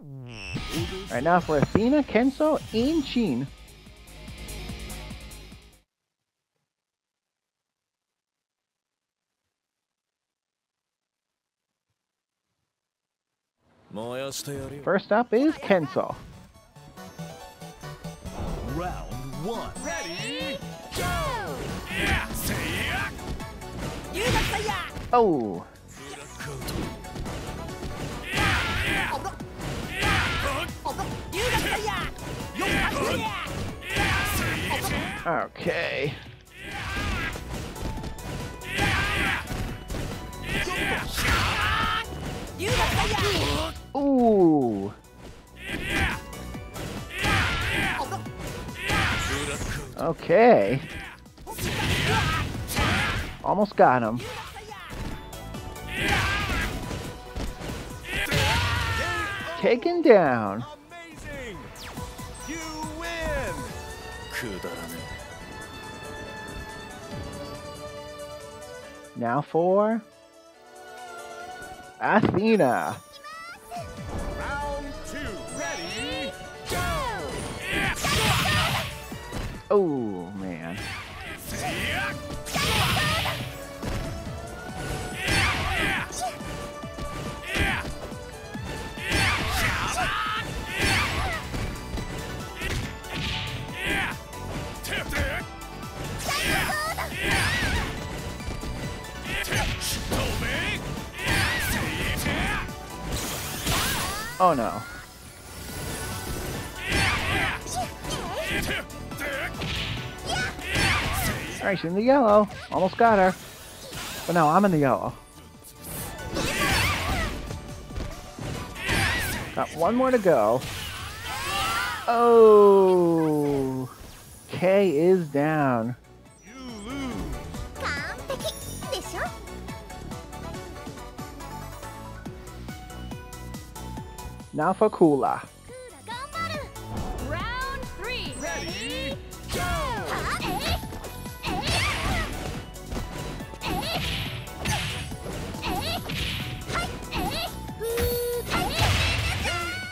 Alright, now for Athena, Kensou, and Chin. First up is Kensou. Round one. Ready, go! Oh! Okay. Ooh. Okay. Almost got him. Taken down. Amazing. You win. Now for Athena. Round two. Ready, go! Oh man. Oh no. Alright, she's in the yellow. Almost got her. But no, I'm in the yellow. Got one more to go. Oh. K is down. Now for Kula. Round three. Ready, go!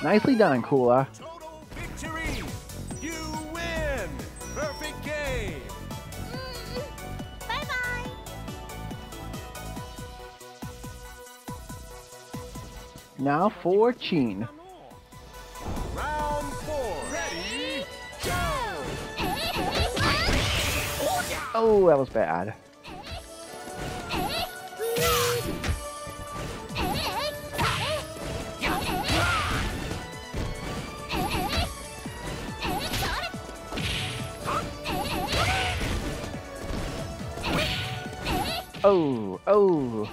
Nicely done, Kula. Total victory! You win! Perfect game! Bye-bye! Now for Chin. Oh, that was bad. Oh, oh.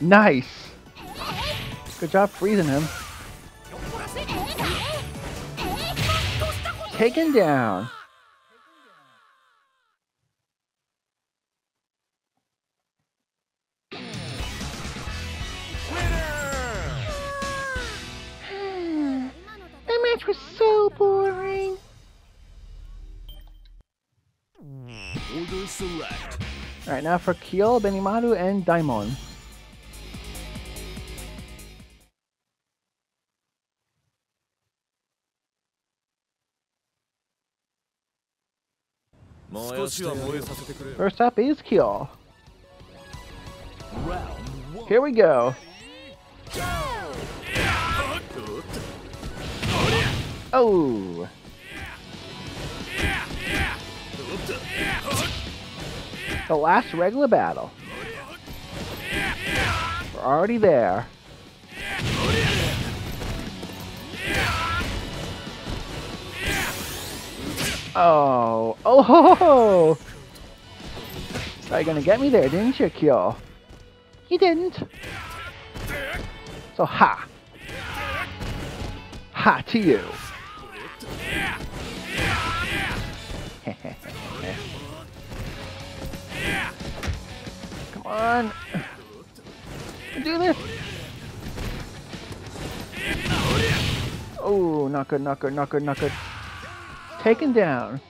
Nice! Good job freezing him. Taken down! That match was so boring! Alright, now for Kyo, Benimaru, and Daimon. First up is K'. Here we go. Oh. The last regular battle. We're already there. Oh, oh ho ho! Are you gonna get me there, didn't you, Kyo? You didn't. So ha! Ha to you! Come on! Do this! Oh, not good, not good, not good, not good. Taken down.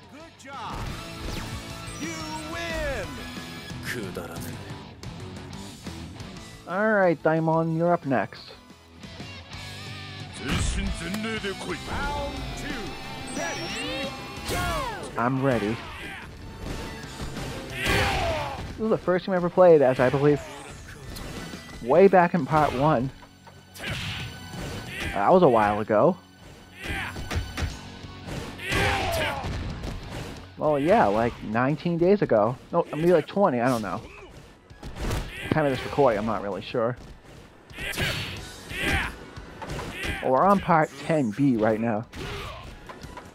Alright, Daimon, you're up next. I'm ready. This is the first game I ever played, as I believe way back in part 1. That was a while ago. Well, yeah, like 19 days ago. No, maybe like 20, I don't know. Time of this recording, I'm not really sure. Well, we're on part 10B right now.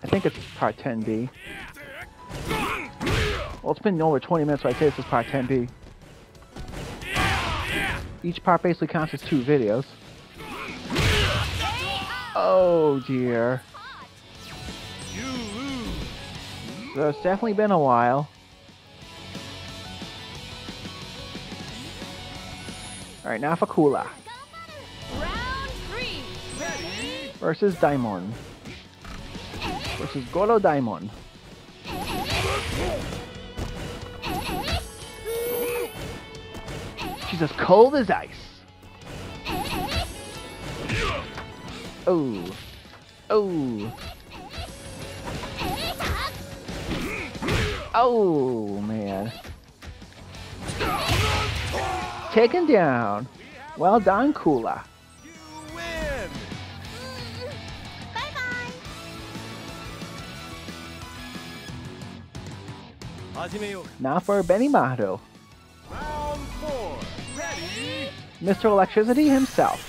I think it's part 10B. Well, it's been over 20 minutes, so I'd say this is part 10B. Each part basically counts as 2 videos. Oh dear. So it's definitely been a while. Alright, now for Kula. Versus Daimon. Versus Goro Daimon. She's as cold as ice. Oh. Oh. Oh, man. Taken down. Well done, Kula. You win. Bye-bye. Now for Benimaru. Round 4. Ready? Mr. Electricity himself.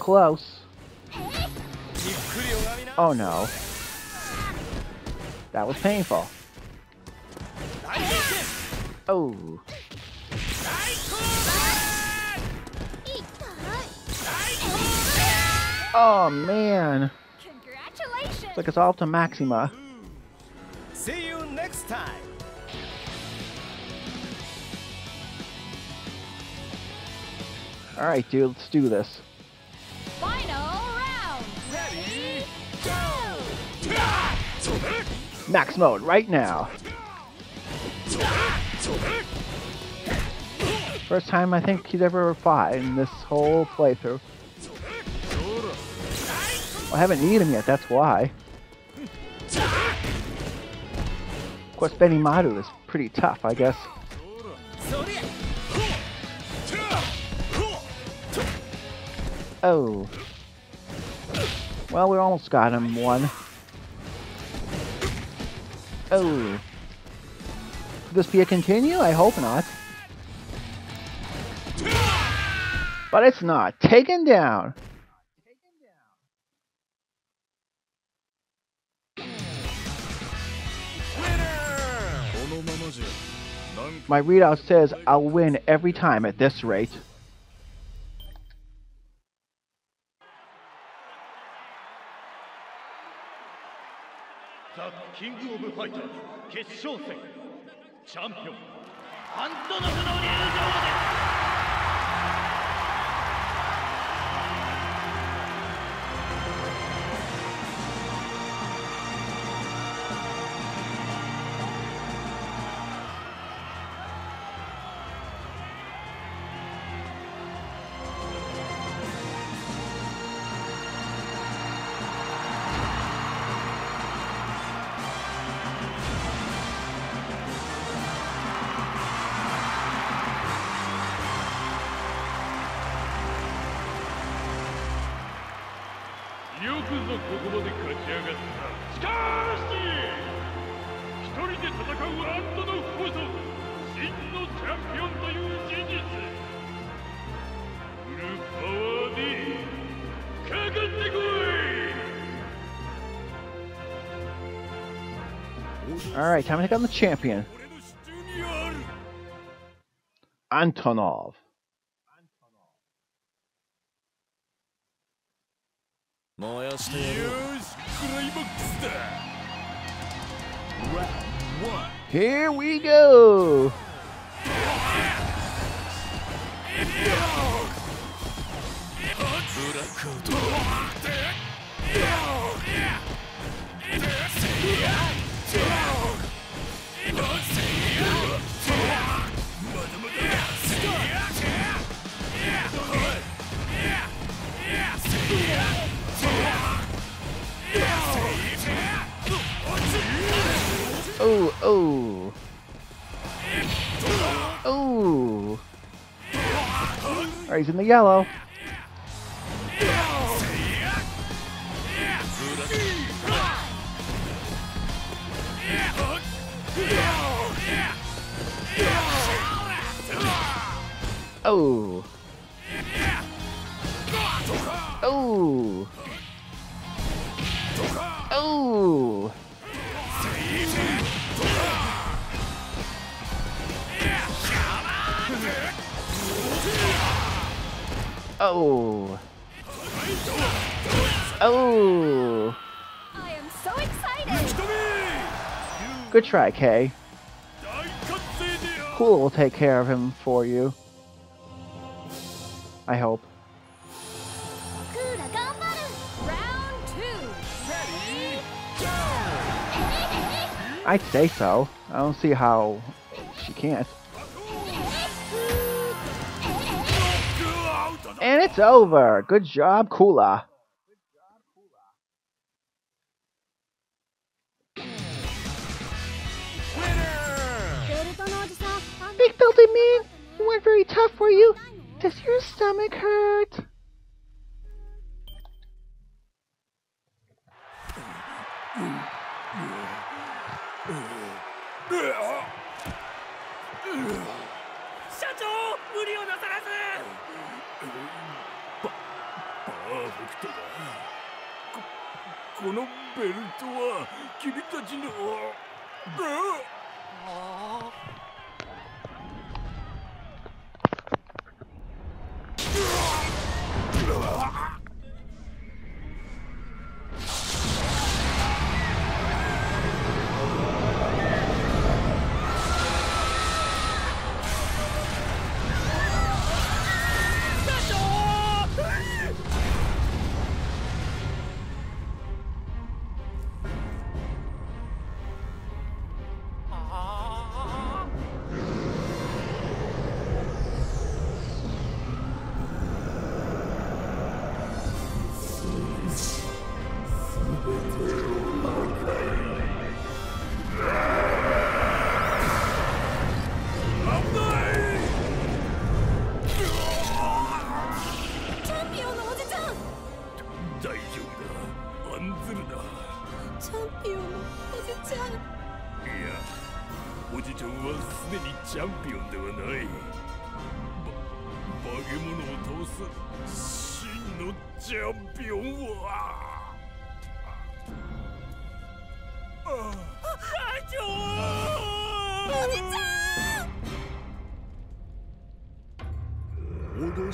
Close. Oh no. That was painful. Oh. Oh man. Congratulations. Took us all to Maxima. See you next time. All right, dude, let's do this. Max mode right now. First time I think he's ever fought in this whole playthrough. Well, I haven't needed him yet, that's why. Of course, Benimaru is pretty tough, I guess. Oh. Well, we almost got him one. Oh. Could this be a continue? I hope not. But it's not. Taken down. My readout says I'll win every time at this rate. The King of Fighters, Kensou, Champion, Alright, time to take on the champion. Antonov. Here we go. Oh, oh. Oh. Alright, he's in the yellow. Oh. Oh. Oh. Oh. Oh. I am so excited. Good try, K'. Kula will take care of him for you. I hope. I'd say so. I don't see how she can't. And it's over! Good job, Kula! Big belted man, you weren't very tough, were you? Does your stomach hurt?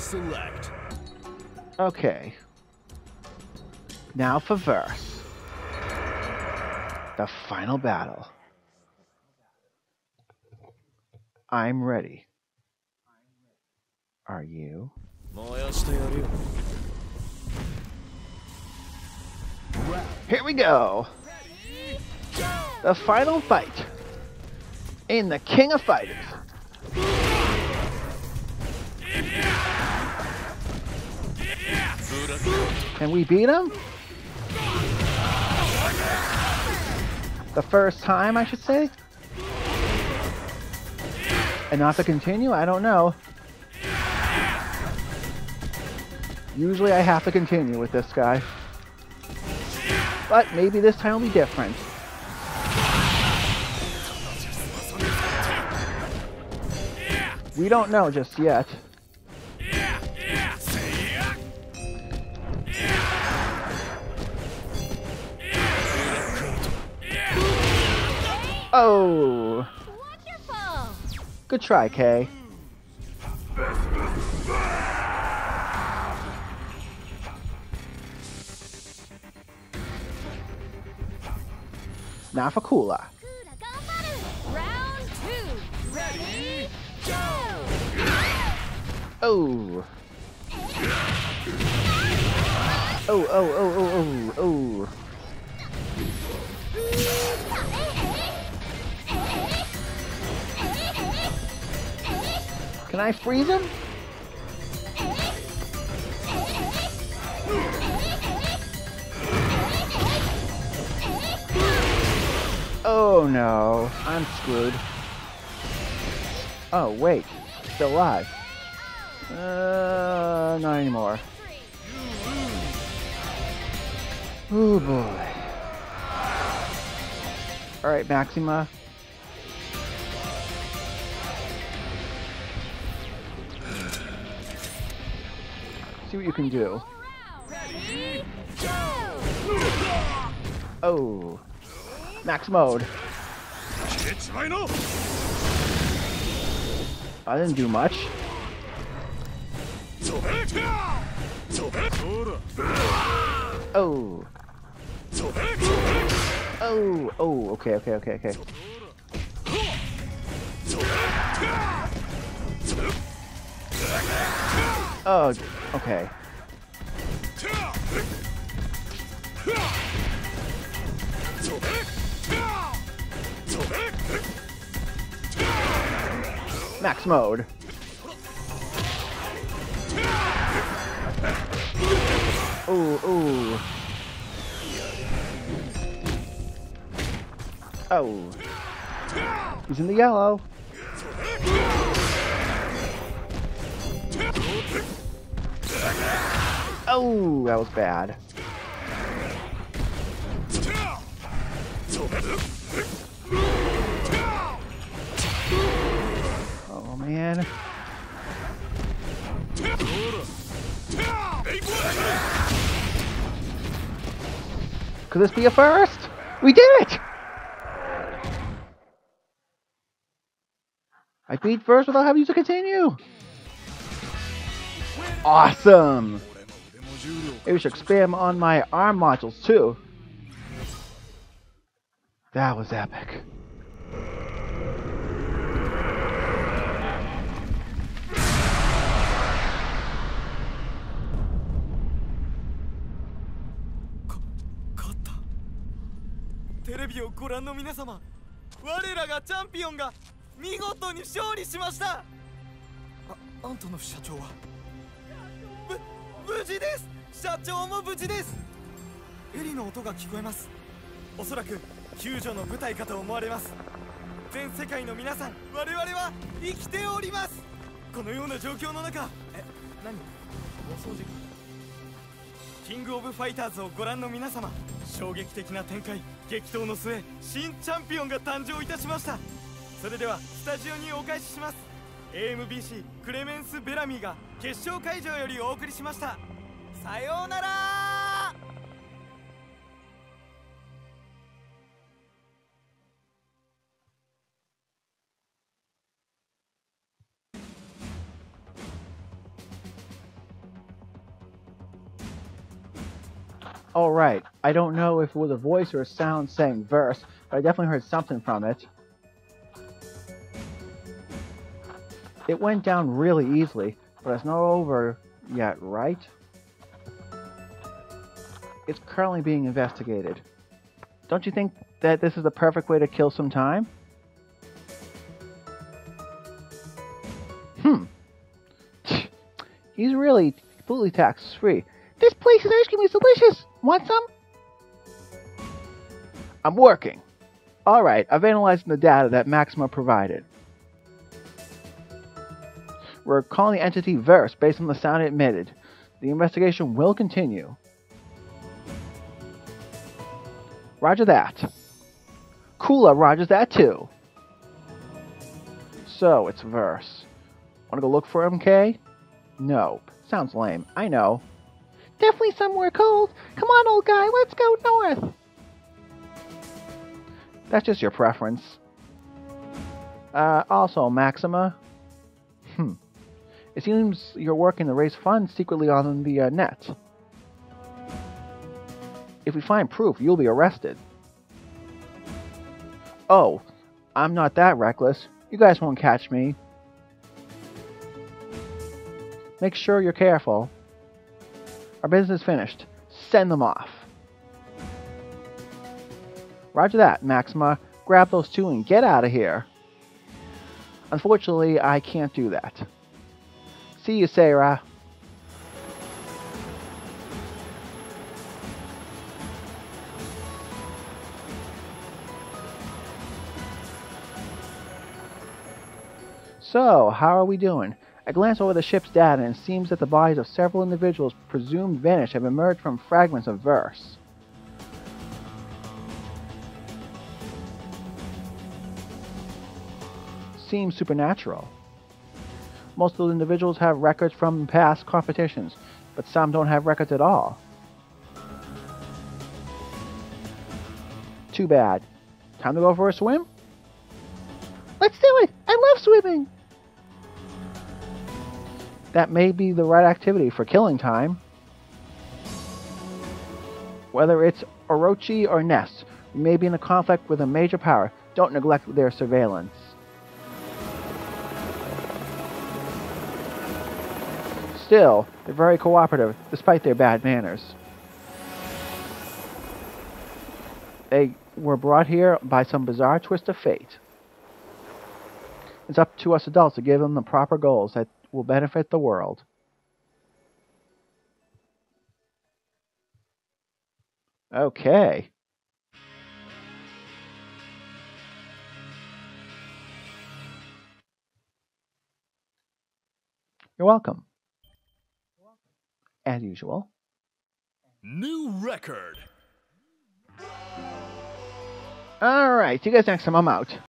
Select. Okay. Now for Verse. The final battle. I'm ready. Are you? Here we go. The final fight in The King of Fighters. Can we beat him? The first time, I should say? And not to continue? I don't know. Usually I have to continue with this guy. But maybe this time will be different. We don't know just yet. Oh! Wonderful. Good try, K'. Now for Kula. Round two. Ready, go! Oh. Oh, oh, oh, oh, oh, oh. Can I freeze him? Oh no, I'm screwed. Oh wait, still alive. Not anymore. Oh boy. Alright, Maxima. See what you can do. Ready, go! Oh, max mode. I didn't do much. Oh. Oh. Oh. Okay. Okay. Okay. Okay. Oh, okay. Max mode. Oh, oh. Oh. He's in the yellow. Oh, that was bad. Oh man. Could this be a first? We did it! I beat Verse without having to continue! Awesome! Maybe we should spam on my arm modules too. That was epic. Antonov 社長は無事です。社長も無事です。エリの音が聞こえます。おそらく救助の部隊かと思われます。全世界の皆さん、我々は生きております。このような状況の中、何？お掃除。キングオブファイターズをご覧の皆様、衝撃的な展開、激闘の末、新チャンピオンが誕生いたしました。それではスタジオにお返しします。AMBC クレメンス・ベラミーが決勝会場よりお送りしました。さようなら。All right, I don't know if it was a voice or a sound saying Verse, but I definitely heard something from it. It went down really easily, but it's not over yet, right? It's currently being investigated. Don't you think that this is the perfect way to kill some time? He's really completely tax-free. This place is ice cream is delicious! Want some? I'm working. Alright, I've analyzed the data that Maxima provided. We're calling the entity Verse based on the sound it emitted. The investigation will continue. Roger that. Kula rogers that too. So, it's Verse. Wanna go look for him, K'? Nope. Sounds lame, I know. Definitely somewhere cold. Come on, old guy, let's go north. That's just your preference. Also, Maxima. It seems you're working to raise funds secretly on the net. If we find proof, you'll be arrested. Oh, I'm not that reckless. You guys won't catch me. Make sure you're careful. Our business finished. Send them off. Roger that, Maxima. Grab those two and get out of here. Unfortunately, I can't do that. See you, Sarah. So, how are we doing? I glance over the ship's data and it seems that the bodies of several individuals presumed vanished have emerged from fragments of Verse. Seems supernatural. Most of those individuals have records from past competitions, but some don't have records at all. Too bad. Time to go for a swim? Let's do it! I love swimming! That may be the right activity for killing time. Whether it's Orochi or Ness, we may be in a conflict with a major power. Don't neglect their surveillance. Still, they're very cooperative, despite their bad manners. They were brought here by some bizarre twist of fate. It's up to us adults to give them the proper goals that will benefit the world. Okay. You're welcome. As usual. New record. All right. See you guys next time. I'm out.